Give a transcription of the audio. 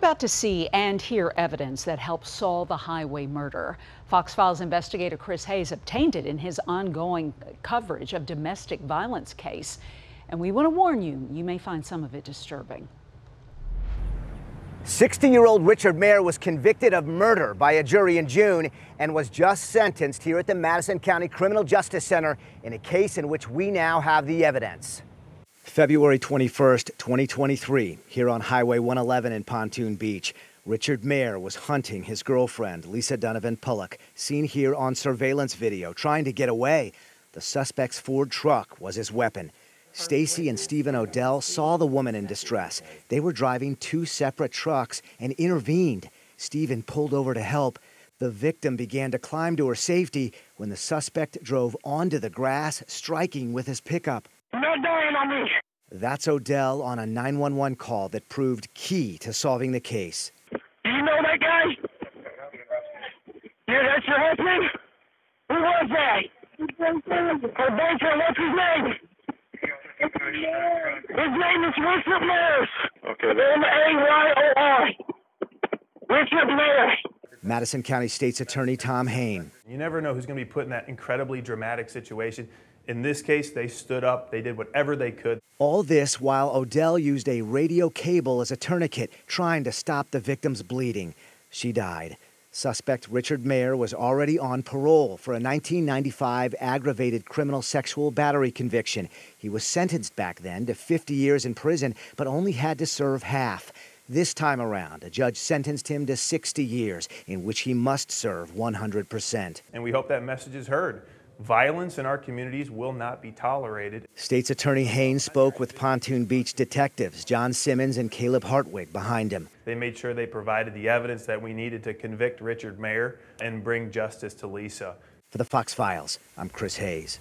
About to see and hear evidence that helps solve the highway murder. Fox Files investigator Chris Hayes obtained it in his ongoing coverage of domestic violence case. And we want to warn you, you may find some of it disturbing. 60-year-old Richard Mayer was convicted of murder by a jury in June and was just sentenced here at the Madison County Criminal Justice Center in a case in which we now have the evidence. February 21st, 2023, here on Highway 111 in Pontoon Beach, Richard Mayer was hunting his girlfriend, Lisa Donovan Pullock, seen here on surveillance video, trying to get away. The suspect's Ford truck was his weapon. Stacy and Stephen O'Dell saw the woman in distress. They were driving two separate trucks and intervened. Stephen pulled over to help. The victim began to climb to her safety when the suspect drove onto the grass, striking with his pickup. No dying on me. That's O'Dell on a 911 call that proved key to solving the case. Do you know that guy? Yeah, that's your husband? Who was that? Her banker, what's his name? His name is Richard Mayer. Okay. M-A-Y-O-R. Richard Mayer. Madison County State's Attorney Tom Haine. You never know who's going to be put in that incredibly dramatic situation. In this case, they stood up, they did whatever they could. All this while O'Dell used a radio cable as a tourniquet, trying to stop the victim's bleeding. She died. Suspect Richard Mayer was already on parole for a 1995 aggravated criminal sexual battery conviction. He was sentenced back then to 50 years in prison, but only had to serve half. This time around, a judge sentenced him to 60 years, in which he must serve 100%. And we hope that message is heard. Violence in our communities will not be tolerated. State's Attorney Haine spoke with Pontoon Beach detectives John Simmons and Caleb Hartwig behind him. They made sure they provided the evidence that we needed to convict Richard Mayer and bring justice to Lisa. For the Fox Files, I'm Chris Hayes.